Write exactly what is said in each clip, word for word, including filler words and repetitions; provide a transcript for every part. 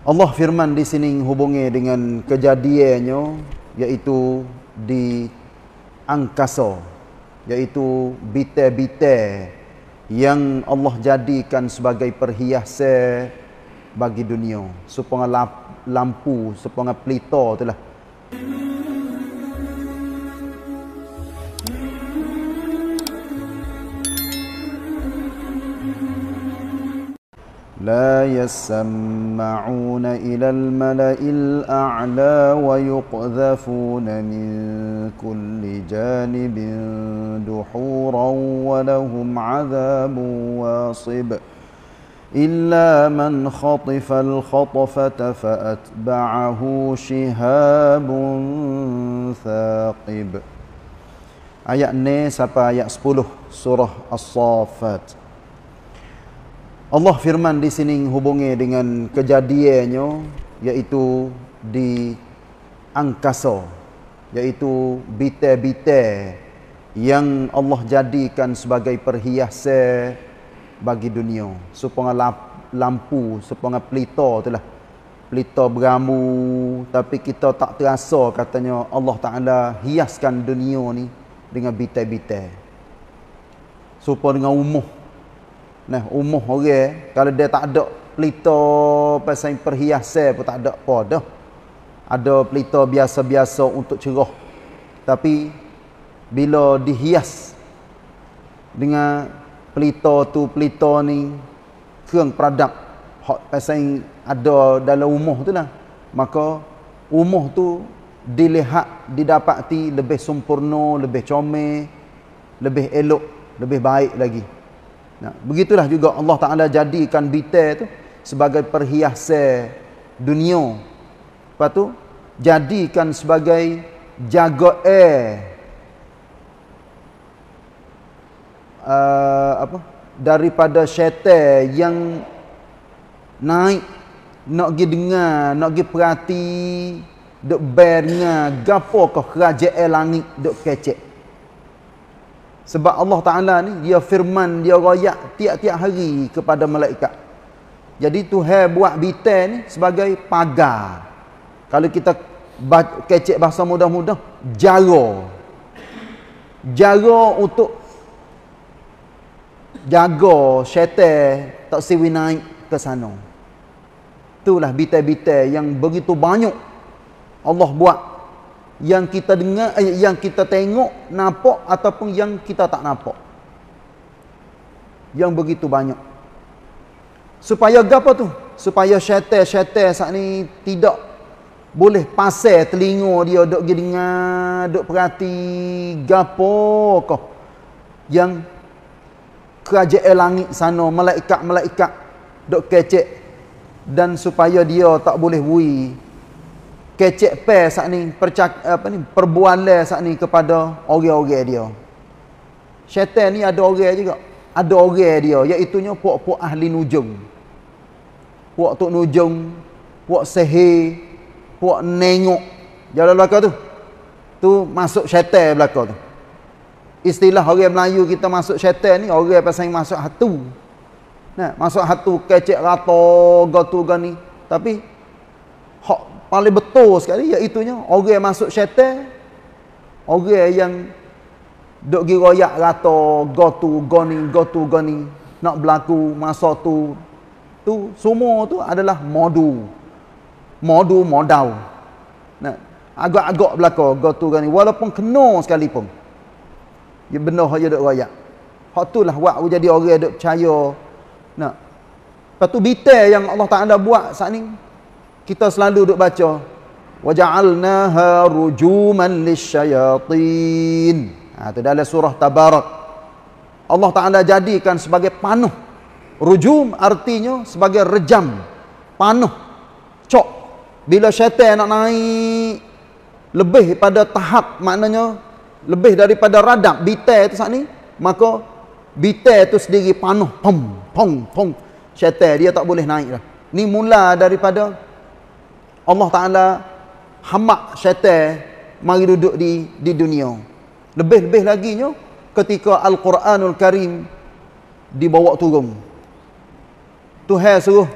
Allah firman di sini hubungi dengan kejadiannya, yaitu di angkasa, yaitu bite-bite yang Allah jadikan sebagai perhiasan bagi dunia. Supaya lampu, supaya pelita itulah. لا يسمعون إلى الملأ الأعلى ويقذفون من كل جانب دحورا ولهم عذاب واصب إلا من خطف الخطفة فأتبعه شهاب ثاقب. Ayat ni sampai ayat sepuluh surah As-Saffat. Allah firman di sini hubungi dengan kejadiannya, yaitu di angkasa, yaitu bite-bite yang Allah jadikan sebagai perhiasan bagi dunia. Supaya lampu, supaya pelita itulah, pelita beramu, tapi kita tak terasa katanya Allah Ta'ala hiaskan dunia ni dengan bite-bite. Supaya dengan umuh. Nah, umuh orang kalau dia tak ada pelita pasal perhiasan pun tak ada apa dah. Ada pelita biasa-biasa untuk cerah. Tapi bila dihias dengan pelita tu pelita ni keung produk hak pasal ada dalam umuh tu lah. Maka umuh tu dilihat didapati lebih sempurna, lebih comel, lebih elok, lebih baik lagi. Nah, begitulah juga Allah Ta'ala jadikan bite tu sebagai perhiasan dunia. Lepas tu, jadikan sebagai jaga air uh, apa? daripada syaitan yang naik, nak pergi dengar, nak pergi perhati, duk berdengar, gapakah kerajaan langit duk kecek. Sebab Allah Ta'ala ni, dia firman, dia royak tiap-tiap hari kepada malaikat. Jadi Tuhan buat bite ni sebagai pagar. Kalau kita kecek bahasa mudah-mudah, jara. Jara untuk jaga syaitan tak siwi naik ke sana. Itulah bite-bite yang begitu banyak Allah buat. Yang kita dengar, eh, yang kita tengok, nampak ataupun yang kita tak nampak. Yang begitu banyak. Supaya apa tu? Supaya syaitan-syaitan saat ni tidak boleh pasal telinga dia duk pergi dengar, duk perhati gapo kau yang kerajaan langit sana, malaikat-malaikat duk kecek, dan supaya dia tak boleh bui kecek pe saat ni, percak, apa ni, perbualan saat ni kepada orang-orang dia. Syaitan ni ada orang juga. Ada orang dia, iaitunya puak-puak ahli nujung. Puak tok nujung, puak sihir, puak nengok jalan belakang tu. Tu masuk syaitan belakang tu. Istilah orang Melayu kita masuk syaitan ni, orang pasang masuk hatu. Nah, masuk hatu kecek rata, gatu gani. Tapi hak paling betul sekali iaitunya orang masuk syaitan, orang yang duk pergi royak rata, gotu, goni, gotu, goni, nak berlaku masa tu. Tu semua tu adalah modu. Modu, modal. Nah, agak-agak belakang, gotu, goni. Walaupun kena sekalipun. Dia benar saja duk royak. Hak tu lah buat jadi orang duk percaya. Nah. Lepas tu bitai yang Allah Ta'ala buat saat ni. Kita selalu duk baca waja'alnaha rujuman lisyayatin. Ha, itu dalam surah Tabarak. Allah Ta'ala jadikan sebagai panuh. Rujum artinya sebagai rejam, panuh, cok. Bila syaitan nak naik lebih pada tahap, maknanya lebih daripada radar bitai itu saat ni, maka bitai itu sendiri panuh, pom pom pom, syaitan dia tak boleh naik dah. Ni mula daripada Allah Ta'ala hamak syaitan mari duduk di di dunia. Lebih-lebih lagi nyo ketika Al-Quranul Karim dibawa turun. Tuhan suruh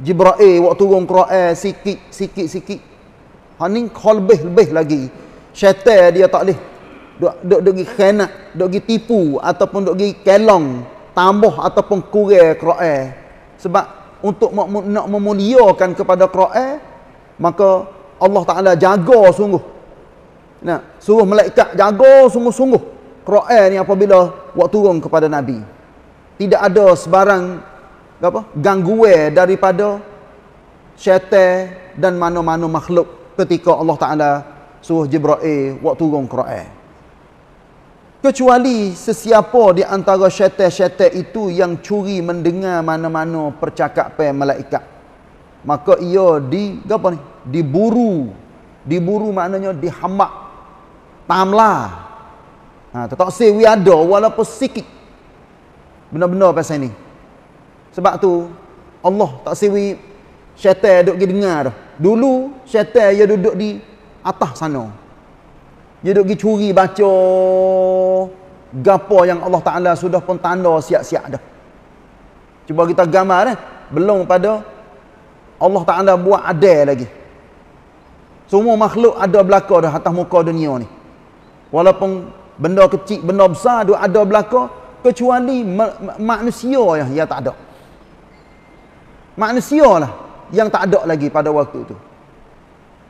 Jibra'il waktu turun Quran sikit-sikit-sikit. Ha ni lebih-lebih lagi. Syaitan dia tak leh dok dok dok gi khianat, dok gi tipu ataupun dok gi kelong, tambah ataupun kurang Quran. Sebab untuk nak memuliakan kepada Quran, maka Allah Taala jaga sungguh. Nah, suruh malaikat jaga sungguh-sungguh Quran ni apabila waktu turun kepada Nabi. Tidak ada sebarang apa gangguan daripada syaitan dan mana-mana makhluk ketika Allah Taala suruh Jibril waktu turun Quran. Kecuali sesiapa di antara syaitan-syaitan itu yang curi mendengar mana-mana percakapan malaikat, maka ia di apa ni? Diburu. Diburu maknanya dihamak. Tamlah. Ha, tak say we ada walaupun sikit benar-benar pasal ni. Sebab tu Allah tak say we syaitan duk pergi dengar dah. Dulu syaitan dia duduk di atas sana, dia duk pergi curi baca gapo yang Allah Ta'ala sudah pun tanda siap-siap dah. Cuba kita gambar eh? Belum pada Allah Ta'ala buat adil lagi. Semua makhluk ada belaka dah atas muka dunia ni, walaupun benda kecil, benda besar dia ada belaka, kecuali ma ma manusia yang, yang tak ada. Manusia lah yang tak ada lagi pada waktu itu.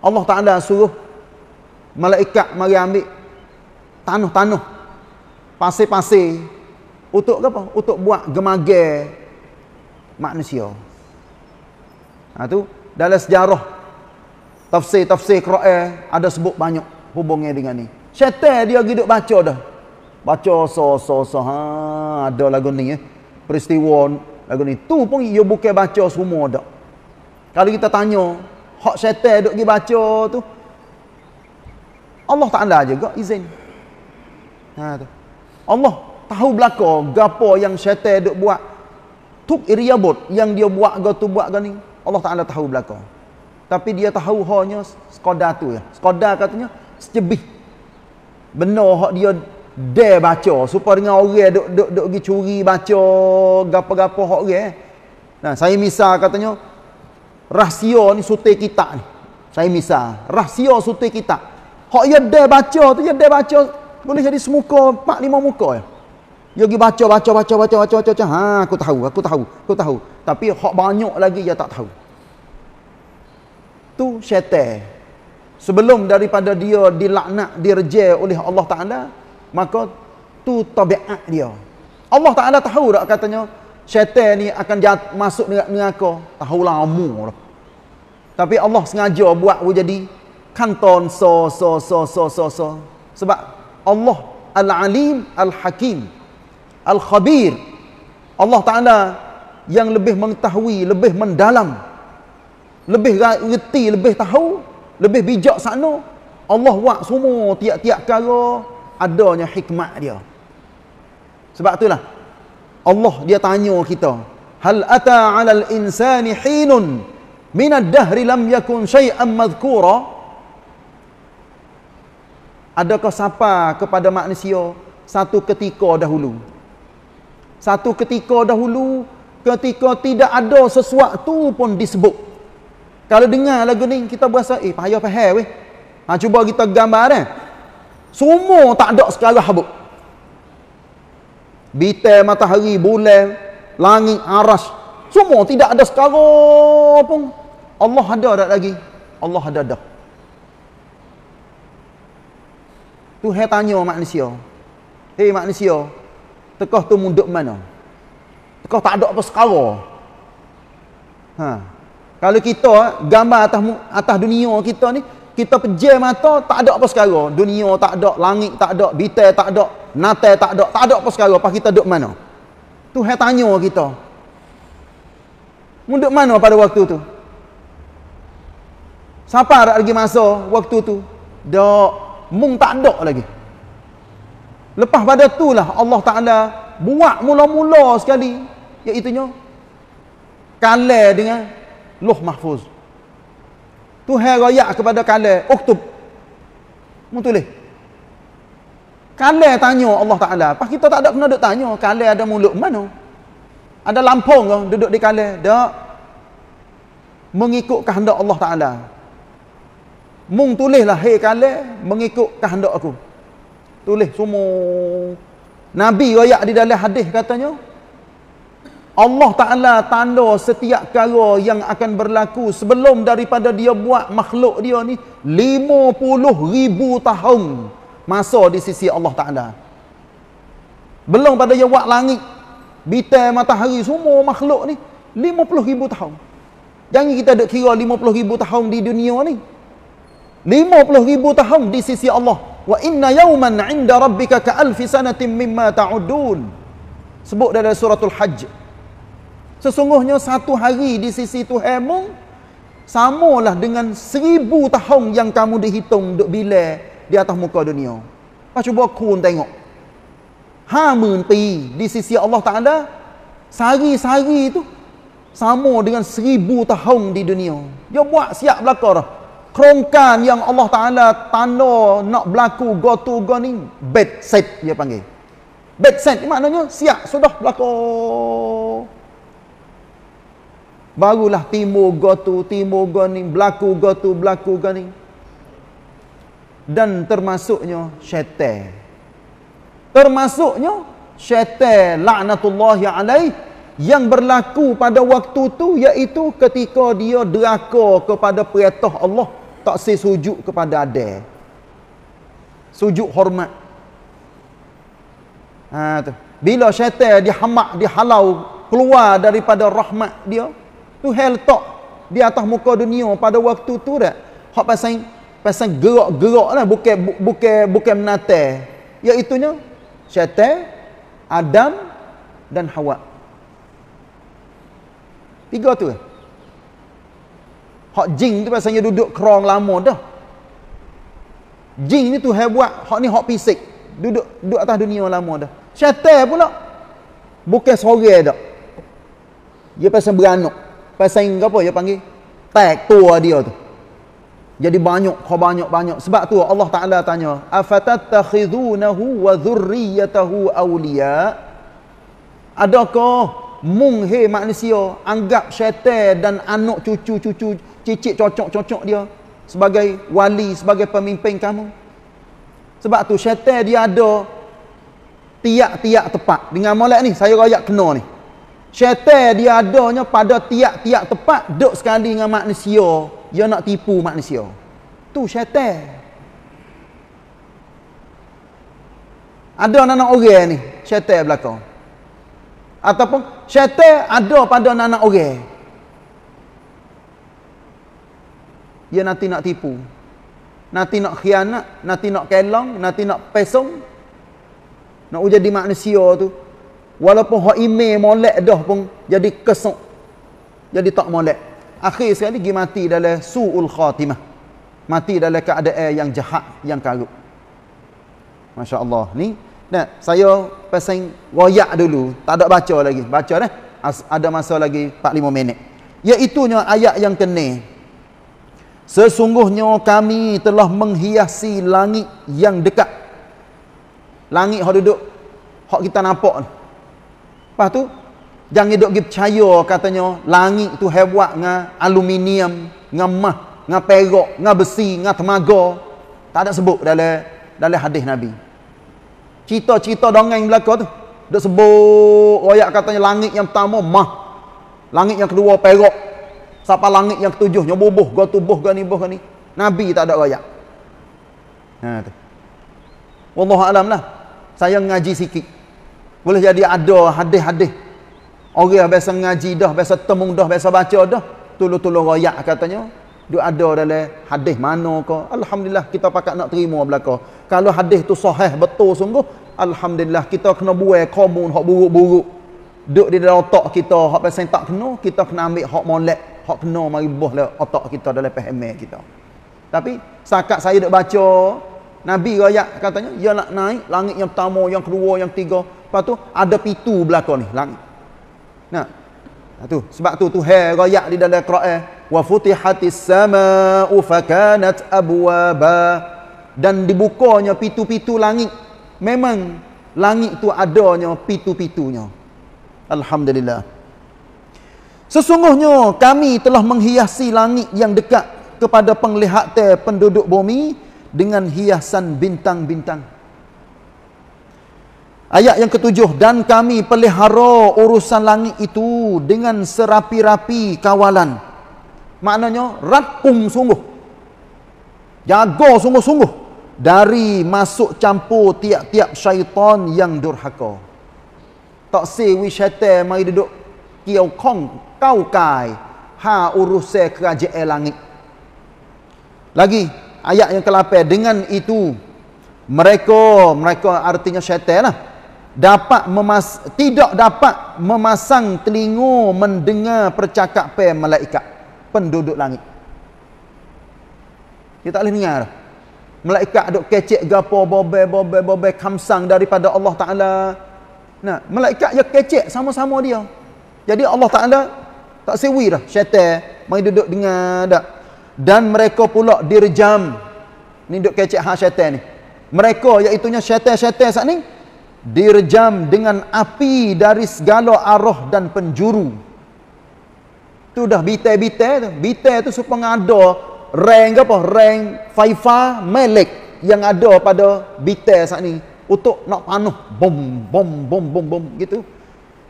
Allah Ta'ala suruh malaikat mari ambil tanah-tanah, pasir-pasir, untuk apa? Untuk buat gemagai manusia. Ha, tu dalam sejarah tafsir-tafsir Quran ada sebut banyak hubungnya dengan ni. Syaitan dia pergi duk baca dah. Baca so-so-so. Ha, ada lagu ni eh. Peristiwa lagu ni. Tu pun dia bukan baca semua dah. Kalau kita tanya, hak syaitan duk pergi baca tu, Allah Ta'ala juga izin. Ha, tu. Allah tahu belaka gapo yang syaitan duk buat. Tuk iriyabut yang dia buat ke tu buat ke ni, Allah Ta'ala tahu belaka. Tapi dia tahu hanya sekadar tu ya. Sekadar katanya secebih benar hak dia dare baca, supaya dengan orang duk duk duk pergi curi baca gapo-gapo hak orang. Nah, saya misal katanya rahsia ni sutai kitab ni. Saya misal rahsia sutai kitab. Hak dia dare baca tu, dia dare baca boleh jadi semuka empat lima muka ya. Dia pergi baca baca baca baca baca baca. Ha, aku tahu, aku tahu, aku tahu. Tapi hak banyak lagi dia tak tahu. Tu syaitan. Sebelum daripada dia dilaknat, direjai oleh Allah Ta'ala, maka tu tabiat dia. Allah Ta'ala tahu tak katanya syaitan ni akan jat, masuk neraka? Tahu lama. Tapi Allah sengaja buat jadi kanton so so so so so so. Sebab Allah Al-Alim Al-Hakim Al-Khabir. Allah Ta'ala yang lebih mengetahui, lebih mendalam, lebih reti, lebih tahu, lebih bijak sana. Allah buat semua tiap-tiap perkara adanya hikmat dia. Sebab itulah Allah dia tanya kita, hal ata 'alal insani hinun min ad-dahri lam yakun syai'an madhkura. Adakah sapa kepada manusia satu ketika dahulu? Satu ketika dahulu ketika tidak ada sesuatu pun disebut. Kalau dengar lagu ni, kita berasa, eh, payah-payah weh. Ha, cuba kita gambar eh. Semua tak ada sekarang habuk. Bintang, matahari, bulan, langit, aras. Semua tidak ada sekarang pun. Allah ada tak lagi? Allah ada dah. Tuhan tanya manusia. Hei manusia, tekah tu munduk mana? Tekah tak ada apa sekarang. Haa. Kalau kita gambar atas atas dunia kita ni, kita pejam mata tak ada apa sekarang. Dunia tak ada, langit tak ada, bintang tak ada, natal tak ada, tak ada apa sekarang. Pas kita duduk mana? Tuhan tanya kita. Mu duduk mana pada waktu tu? Siapa lagi masa waktu tu? Dok, mung tak ada lagi. Lepas pada tu lah Allah Taala buat mula-mula sekali, iaitu nya kalai dengan Loh Mahfuz. Tuhan royak kepada kalai uktub. Mu tulis. Kalai tanya Allah Taala. Pas kita tak ada kena duk tanya, kalai ada mulut mana? Ada lampung ke duduk di kalai? Tak. mengikut kehendak Allah Ta'ala. Mung tulislah hai kala mengikut kehendak aku. Tulis semua. Nabi royak di dalam hadis katanya, Allah Ta'ala tanda setiap perkara yang akan berlaku sebelum daripada dia buat makhluk dia ni lima puluh ribu tahun masa di sisi Allah Ta'ala. Belum pada dia buat langit, bintang, matahari, semua makhluk ni lima puluh ribu tahun. Jangan kita dek kira lima puluh ribu tahun di dunia ni. lima puluh ribu tahun di sisi Allah. Wa inna yawman 'inda rabbika ka'alfi sanatin mimma ta'udun. Sebut dalam suratul Hajj. Sesungguhnya satu hari di sisi Tuhanmu samalah dengan seribu tahun yang kamu dihitung duk bila di atas muka dunia. Pas cuba kun tengok. Ha mun pi di sisi Allah Taala sehari-sehari tu sama dengan seribu tahun di dunia. Dia buat siap belaka dah. Kerongkan yang Allah Taala tanda nak berlaku go to go ni bed set dia panggil. Bed set ni maknanya siap sudah belaka. Barulah timur gotu, timur goni, berlaku gotu, berlaku goni. Dan termasuknya syaitan. Termasuknya syaitan laknatullahi alaih yang berlaku pada waktu tu iaitu ketika dia deraka kepada perintah Allah, tak sesujud kepada ada. Sujud hormat. Ha, tu. Bila syaitan dihamak, dihalau keluar daripada rahmat dia, Tuhan letak di atas muka dunia pada waktu tu dah. Hak pasang pasang gerak-gerak lah, bukan bukan bukan menata. Iaitunya syaitan, Adam dan Hawa. Tiga tu. Hak jin tu pasangnya duduk kerong lama dah. Jin ni Tuhan buat, hak ni hak fisik, duduk duduk atas dunia lama dah. Syaitan pula bukan seorang dah. Dia pasang beranak. Pasang apa dia panggil? Tag tua dia tu. Jadi banyak, kau banyak-banyak. Sebab tu Allah Ta'ala tanya, afatattakhidunahu wa dhurriyatahu awliya. Adakah mung hei manusia anggap syaitan dan anak cucu-cucu, cicit cocok-cocok dia sebagai wali, sebagai pemimpin kamu? Sebab tu syaitan dia ada tiak-tiak tempat. Dengan molek ni, saya rakyat kena ni. Syaitan dia adanya pada tiap-tiap tempat duk sekali dengan manusia. Dia nak tipu manusia. Tu syaitan. Ada anak-anak orang ni, syaitan belakang. Ataupun syaitan ada pada anak-anak orang. Dia nanti nak tipu. Nanti nak khianat, nanti nak kelong, nanti nak pesong. Nak jadi manusia tu. Walaupun hak email molek dah pun jadi kesok. Jadi tak molek. Akhir sekali dia mati dalam su'ul khatimah. Mati dalam keadaan yang jahat, yang karut. Masya-Allah. Ni nah, saya pasang royak dulu, tak ada baca lagi. Baca dah. Ada masa lagi empat lima minit. Iaitunya ayat yang kena. Sesungguhnya kami telah menghiasi langit yang dekat. Langit hak duduk hak kita nampak ni. Lepas tu, jangan duduk pergi percaya katanya, langit tu hebat dengan aluminium, dengan emas, dengan perak, dengan besi, dengan tembaga. Tak ada sebut dalam dalam hadis Nabi. Cerita-cerita dongeng belaka tu. Duk sebut, royak katanya langit yang pertama emas. Langit yang kedua perak. Sampai langit yang ketujuh, nyoboboh, gotuboh, ganiboh, gani. Nabi tak ada royak. Ha tu. Wallahu alam lah. Saya ngaji sikit. Boleh jadi ada hadis-hadis. Orang biasa ngaji dah, biasa temung dah, biasa baca dah. Tuluh-tuluh royak katanya. Dia ada dalam hadis mana ke. Alhamdulillah kita pakat nak terima belakang. Kalau hadis tu sahih betul sungguh. Alhamdulillah kita kena buai komun hak buruk-buruk. Duduk di dalam otak kita. Hak biasa tak kena, kita kena ambil hak molek. Hak kena mari buah dalam otak kita, dalam P M A kita. Tapi setakat saya duk baca, Nabi royak katanya, dia nak naik langit yang pertama, yang kedua, yang ketiga. Lepas tu ada pintu belakang ni langit. Nah. Tu sebab tu Tuhan royak di dalam Quran, wa futihatis samaa'u fakanat abwaba. Dan dibukanya pintu-pintu langit. Memang langit tu adanya pintu-pintunya. Alhamdulillah. Sesungguhnya kami telah menghiasi langit yang dekat kepada penglihatan penduduk bumi dengan hiasan bintang-bintang. Ayat yang ketujuh, dan kami pelihara urusan langit itu dengan serapi-rapi kawalan. Maknanya rapung sungguh. Jaga sungguh-sungguh dari masuk campur tiap-tiap syaitan yang durhaka. Tak sewi syaitan mari duduk kiau kong kau kai ha urusai kerajaan langit. Lagi ayat yang kelapa, dengan itu mereka mereka artinya syaitan lah, dapat memas tidak dapat memasang telinga mendengar percakapan malaikat penduduk langit. Dia tak boleh dengar malaikat duk kecek gapo bobe bobe bobe kamsang daripada Allah Taala. Nah, malaikat dia kecek sama-sama dia. Jadi Allah Taala tak sewi dah syaitan mai duduk dengar dak. Dan mereka pula dirjam. Ni duk kecek hak syaitan ni. Mereka iaitunya syaitan-syaitan sat ni dirjam dengan api dari segala arah dan penjuru. Tu dah bitai-bitai tu. Bitai tu supaya ada rank apa? Rank Faifa Melek yang ada pada bitai sat ni untuk nak panuh bom bom bom bom bom gitu.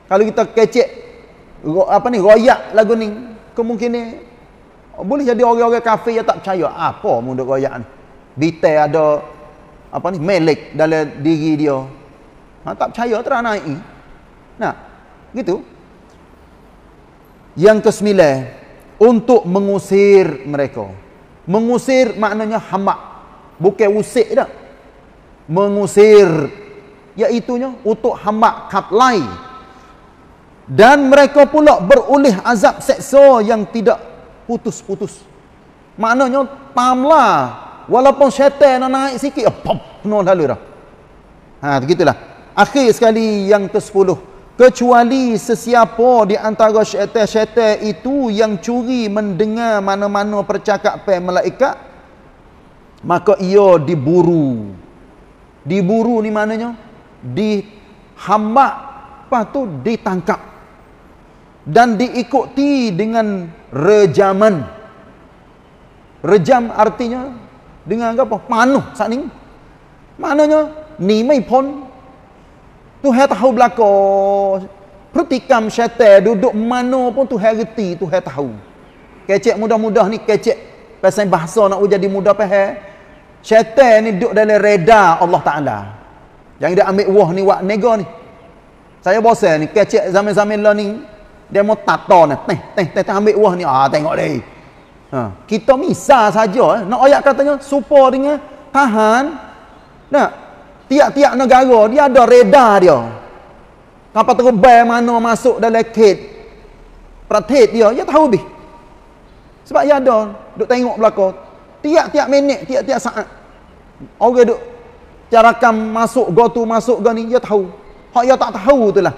Kalau kita kecek apa ni royak lagu ni, kemungkinan boleh jadi orang-orang kafir yang tak percaya apa mundur royak ni. Bitai ada apa ni melek dalam diri dia. Ha, tak percaya terang naik. Nah, gitu. Yang kesembilan, untuk mengusir mereka. Mengusir maknanya hamak, bukan usik dah. Mengusir iaitunya untuk hamak kaplai. Dan mereka pula beroleh azab seksa yang tidak putus-putus. Maknanya, tamlah. Walaupun syaitan nak naik sikit, pop, penuh lalu dah. Ha, begitulah. Akhir sekali yang kesepuluh. Kecuali sesiapa di antara syaitan-syaitan itu yang curi mendengar mana-mana percakapan malaikat, maka ia diburu. Diburu ni maknanya, dihamak, lepas tu ditangkap. Dan diikuti dengan rejaman. Rejam artinya dengan apa? Panuh saat ni. Maknanya, ni mai pon. Tuhan tahu belaka. Pertikam syaitan duduk mana pun Tuhan reti, Tuhan tahu. Kecek mudah-mudah ni kecek. Pasal bahasa nak jadi mudah faham. Syaitan ni duduk dalam reda Allah Ta'ala. Yang dia ambil wah ni, wak nega ni. Saya bosan ni, kecek zaman-zaman lah ni. Dia mau tato ni, teh, teh, teh, teh, ambil wah ni, ah, tengok ni. Ha. Kita misal saja, eh. Nak ayat katanya, supaya dengan tahan. Nah, tiap-tiap negara, dia ada reda dia. Kapal terbang mana masuk dalam kait. Pratit dia, dia tahu habis. Sebab dia ada, duk tengok belakang. Tiap-tiap minit, tiap-tiap saat. Orang duk carakam masuk, gotu masuk, go ni, dia tahu. Hak dia tak tahu tu lah.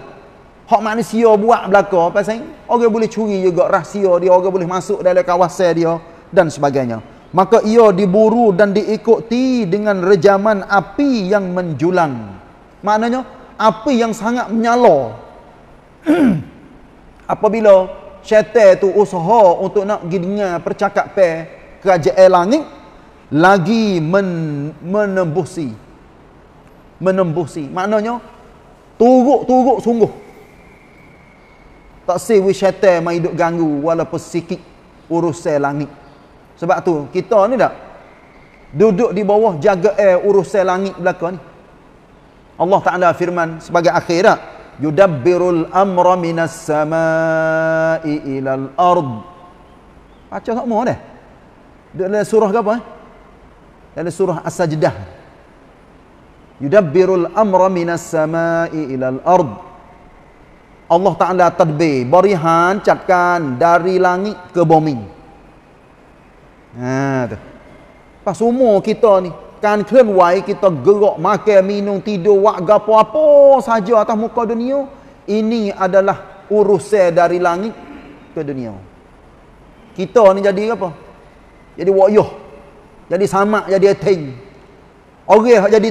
Hak manusia buat belaka, pasal orang boleh curi juga rahsia dia, orang boleh masuk dalam kawasan dia dan sebagainya. Maka ia diburu dan diikuti dengan rejaman api yang menjulang. Maknanya api yang sangat menyala. Apabila syaitan tu usaha untuk nak pergi dengar percakapan kerajaan langit, lagi men menembusi. Menembusi. Maknanya turuk-turuk sungguh. Tak sewi syaitan mai duk ganggu walaupun sikit urusan langit. Sebab tu kita ni tak duduk di bawah jaga air urusan langit belaka ni. Allah Taala firman sebagai akhir dak, yudabbirul amra minas samai ilal ard. Baca tak mau dah. Dalam surah ke apa eh? Dalam surah As-Sajdah. Yudabbirul amra minas samai ilal ard. Allah Ta'ala tadbir, barihan, catkan dari langit ke bumi. Ha, tu. Pas umur kita ni, kan keluar kita gerak, makan, minum, tidur, wak, gapo, apa saja atas muka dunia. Ini adalah urusan dari langit ke dunia. Kita ni jadi apa? Jadi wakyuh. Jadi samak, jadi eting. Orang jadi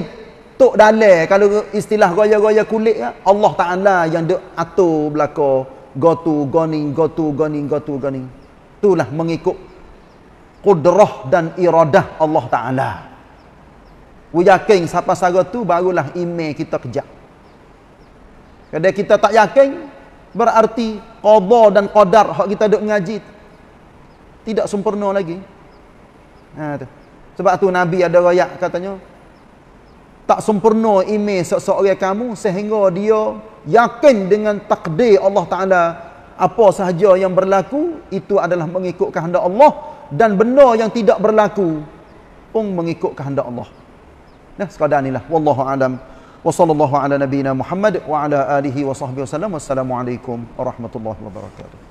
tok dalai, kalau istilah gaya-gaya kulit, Allah Ta'ala yang duk atur belaka gotu goning gotu goning gotu goning. Itulah mengikut kudrah dan iradah Allah Ta'ala. We yakin siapa sahaja tu barulah ime kita kejap. Kalau kita tak yakin, berarti qada dan qadar hak kita duk mengaji tidak sempurna lagi. Ha, tu. Sebab tu Nabi ada royak katanya, tak sempurna ime seseorang kamu sehingga dia yakin dengan takdir Allah Ta'ala. Apa sahaja yang berlaku itu adalah mengikut kehendak Allah, dan benda yang tidak berlaku pun mengikut kehendak Allah. Nah, sekadar inilah wallahu a'lam. Wassallallahu ala nabiyyina Muhammad wa ala alihi wa sahbihi wasallam. Wassalamualaikum warahmatullahi wabarakatuh.